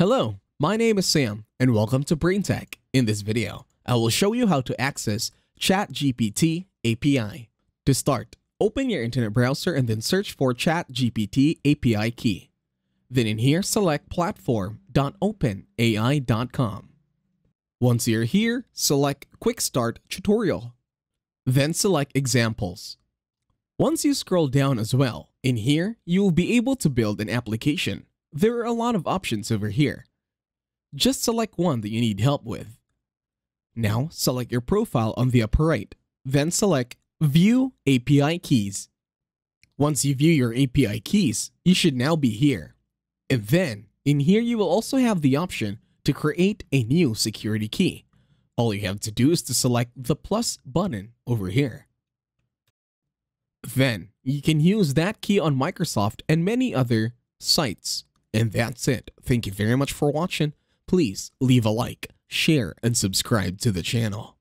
Hello, my name is Sam and welcome to Brain Tech. In this video, I will show you how to access ChatGPT API. To start, open your internet browser and then search for ChatGPT API key. Then in here, select platform.openai.com. Once you're here, select Quick Start Tutorial. Then select Examples. Once you scroll down as well, in here, you will be able to build an application. There are a lot of options over here. Just select one that you need help with. Now, select your profile on the upper right. Then select View API Keys. Once you view your API keys, you should now be here. And then, in here you will also have the option to create a new security key. All you have to do is to select the plus button over here. Then, you can use that key on Microsoft and many other sites. And that's it. Thank you very much for watching. Please leave a like, share, and subscribe to the channel.